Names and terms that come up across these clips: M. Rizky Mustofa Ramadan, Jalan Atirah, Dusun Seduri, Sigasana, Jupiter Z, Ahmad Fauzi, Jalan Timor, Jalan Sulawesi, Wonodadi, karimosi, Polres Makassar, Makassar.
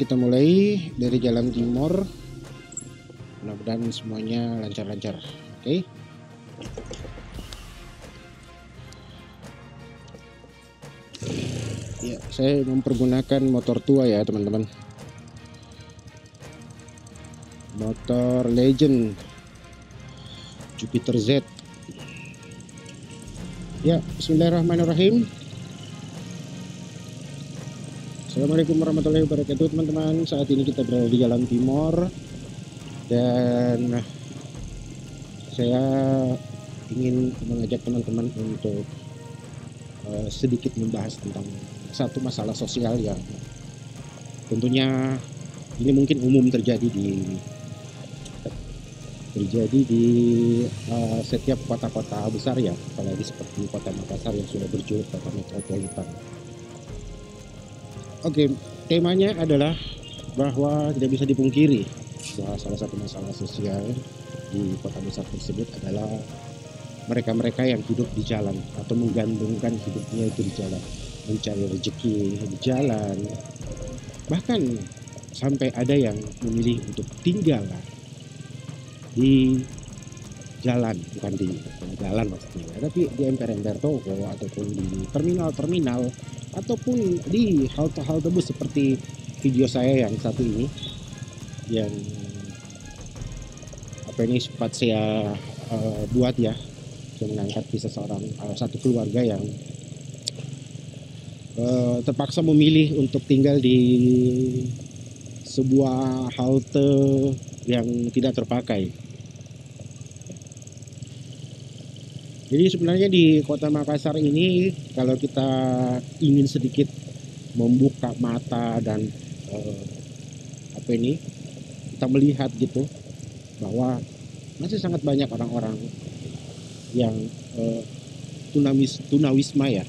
kita mulai dari Jalan Timor. Mudah-mudahan semuanya lancar-lancar. Oke. Ya, saya mempergunakan motor tua ya, teman-teman. Motor legend Jupiter Z. Ya, bismillahirrahmanirrahim. Assalamualaikum warahmatullahi wabarakatuh, teman-teman. Saat ini kita berada di Jalan Timor dan saya ingin mengajak teman-teman untuk sedikit membahas tentang satu masalah sosial yang tentunya ini mungkin umum terjadi di setiap kota-kota besar ya, apalagi seperti kota Makassar yang sudah berjuluk kota metropolitan. Oke, temanya adalah bahwa tidak bisa dipungkiri bahwa salah satu masalah sosial di kota besar tersebut adalah mereka-mereka yang hidup di jalan atau menggantungkan hidupnya itu di jalan, mencari rezeki di jalan, bahkan sampai ada yang memilih untuk tinggal di jalan, bukan di jalan maksudnya, tapi di emper-emper toko ataupun di terminal-terminal ataupun di halte-halte bus seperti video saya yang satu ini, yang apa ini sempat saya buat ya, mengangkat kisah seorang satu keluarga yang terpaksa memilih untuk tinggal di sebuah halte yang tidak terpakai. Jadi sebenarnya di kota Makassar ini kalau kita ingin sedikit membuka mata dan kita melihat gitu bahwa masih sangat banyak orang-orang yang tunawisma ya,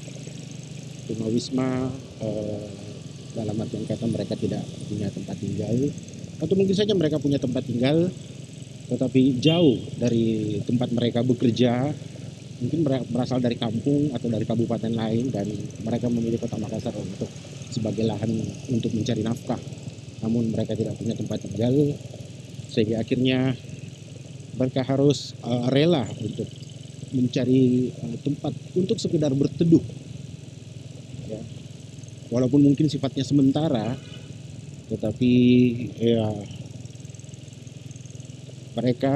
dalam artian kata mereka tidak punya tempat tinggal, atau mungkin saja mereka punya tempat tinggal tetapi jauh dari tempat mereka bekerja, mungkin berasal dari kampung atau dari kabupaten lain, dan mereka memilih kota Makassar untuk sebagai lahan untuk mencari nafkah, namun mereka tidak punya tempat tinggal sehingga akhirnya mereka harus rela untuk mencari tempat untuk sekedar berteduh ya. Walaupun mungkin sifatnya sementara tetapi ya mereka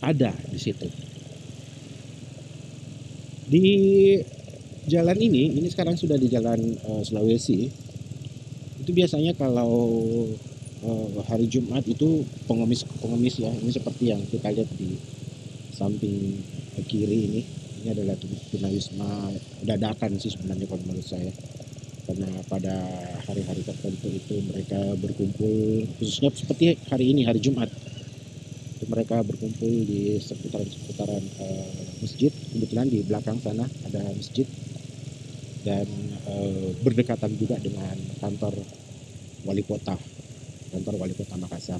ada di situ. Di jalan ini sekarang sudah di Jalan Sulawesi, itu biasanya kalau hari Jumat itu pengemis ya, ini seperti yang kita lihat di samping kiri ini adalah tunawisma dadakan sih sebenarnya kalau menurut saya, karena pada hari-hari tertentu itu mereka berkumpul, khususnya seperti hari ini hari Jumat itu mereka berkumpul di seputaran masjid, kebetulan di belakang sana ada masjid dan berdekatan juga dengan kantor wali kota Makassar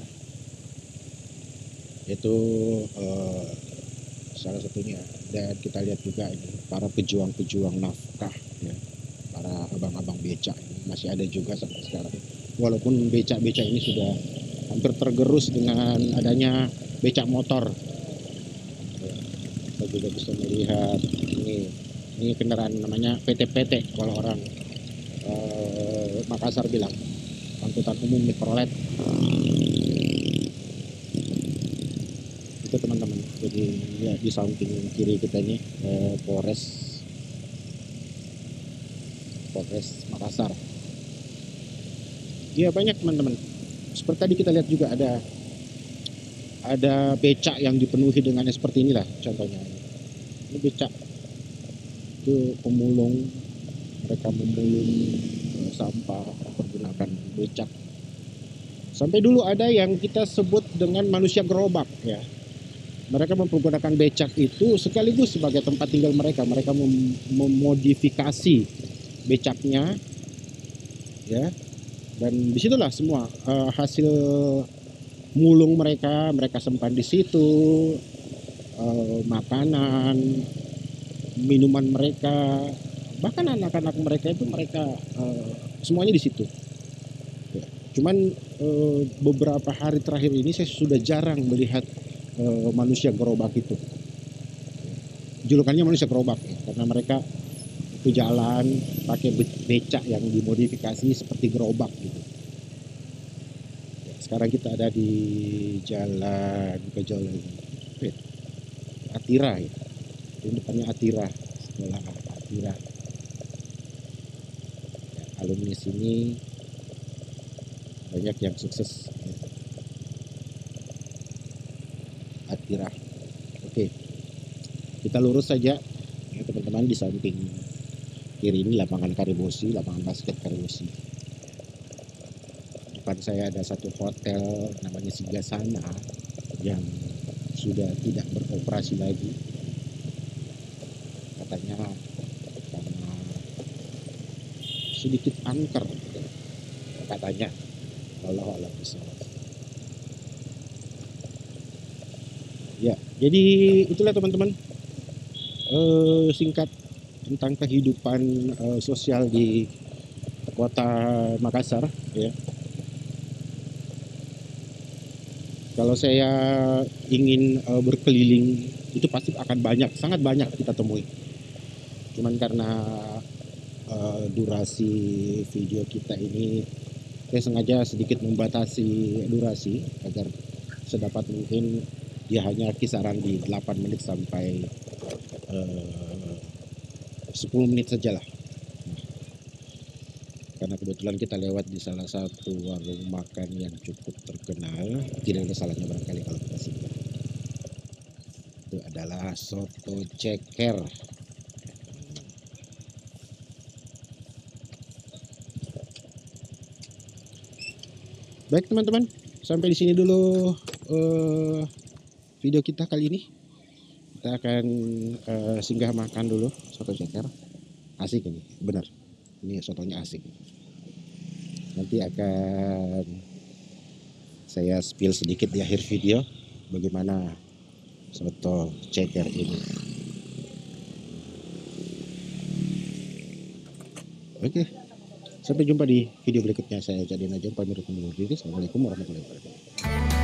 itu salah satunya. Dan kita lihat juga ini para pejuang-pejuang nafkah ya, para abang-abang becak ini masih ada juga sampai sekarang, walaupun becak-becak ini sudah hampir tergerus dengan adanya becak motor. Kita juga bisa melihat ini kendaraan namanya PT-PT kalau orang Makassar bilang, angkutan umum mikrolet itu teman-teman. Jadi ya, di samping kiri kita ini Polres Makassar ya, banyak teman-teman. Seperti tadi kita lihat juga ada becak yang dipenuhi dengan seperti inilah contohnya, ini becak itu pemulung, mereka memulung sampah menggunakan becak. Sampai dulu ada yang kita sebut dengan manusia gerobak ya. Mereka mempergunakan becak itu sekaligus sebagai tempat tinggal mereka. Mereka memodifikasi becaknya ya. Dan disitulah semua hasil mulung mereka. Mereka sempat di situ, makanan, minuman mereka, bahkan anak-anak mereka itu mereka semuanya di situ. Cuman beberapa hari terakhir ini saya sudah jarang melihat manusia gerobak itu. Julukannya manusia gerobak ya, karena mereka itu jalan pakai becak yang dimodifikasi seperti gerobak gitu. Sekarang kita ada di jalan Atirah ya. Ini depannya Atirah, sekolah Atirah. Ya, alumni sini banyak yang sukses. Atirah. Oke. Kita lurus saja ya teman-teman, di samping kiri ini lapangan karimosi, lapangan basket karimosi. Depan saya ada satu hotel namanya Sigasana yang sudah tidak beroperasi lagi. Katanya karena sedikit angker katanya. Wallahu a'lam bishawab. Ya, jadi itulah teman-teman, singkat tentang kehidupan sosial di kota Makassar ya. Kalau saya ingin berkeliling itu pasti akan banyak, sangat banyak kita temui. Cuman karena durasi video kita ini, saya sengaja sedikit membatasi durasi agar sedapat mungkin dia hanya kisaran di 8 menit sampai 10 menit sajalah. Karena kebetulan kita lewat di salah satu warung makan yang cukup terkenal, tidak ada salahnya barangkali kalau kita singgah. Itu adalah soto ceker. Baik teman-teman, sampai di sini dulu video kita kali ini. Kita akan singgah makan dulu soto ceker. Asik ini, benar. Ini sotonya asik. Nanti akan saya spill sedikit di akhir video bagaimana soto ceker ini. Oke, sampai jumpa di video berikutnya. Saya Jadian aja pamit undur diri. Assalamualaikum warahmatullahi wabarakatuh.